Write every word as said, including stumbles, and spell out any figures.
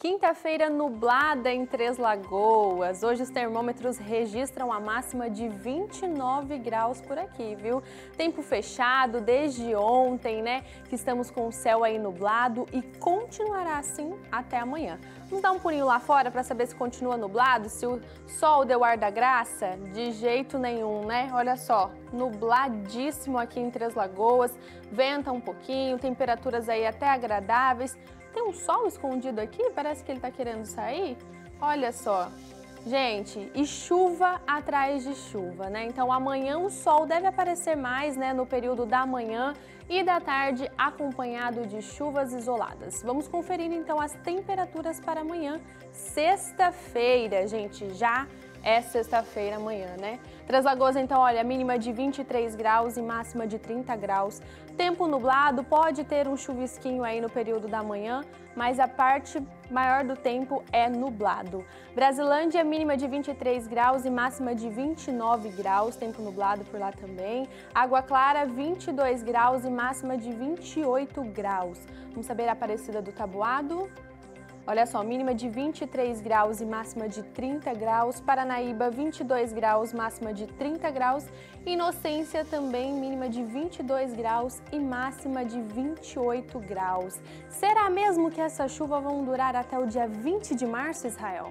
Quinta-feira nublada em Três Lagoas. Hoje os termômetros registram a máxima de vinte e nove graus por aqui, viu? Tempo fechado desde ontem, né? Que estamos com o céu aí nublado e continuará assim até amanhã. Vamos dar um pulinho lá fora para saber se continua nublado, se o sol deu ar da graça? De jeito nenhum, né? Olha só, nubladíssimo aqui em Três Lagoas. Venta um pouquinho, temperaturas aí até agradáveis. Tem um sol escondido aqui, parece que ele tá querendo sair. Olha só, gente, e chuva atrás de chuva, né? Então amanhã o sol deve aparecer mais, né, no período da manhã e da tarde, acompanhado de chuvas isoladas. Vamos conferindo então as temperaturas para amanhã, sexta-feira, gente, já é sexta-feira amanhã, né? Três Lagoas, então, olha, mínima de vinte e três graus e máxima de trinta graus. Tempo nublado, pode ter um chuvisquinho aí no período da manhã, mas a parte maior do tempo é nublado. Brasilândia, mínima de vinte e três graus e máxima de vinte e nove graus, tempo nublado por lá também. Água Clara, vinte e dois graus e máxima de vinte e oito graus. Vamos saber a Aparecida do Taboado? Olha só, mínima de vinte e três graus e máxima de trinta graus. Paranaíba, vinte e dois graus, máxima de trinta graus. Inocência também, mínima de vinte e dois graus e máxima de vinte e oito graus. Será mesmo que essa chuva vão durar até o dia vinte de março, Israel?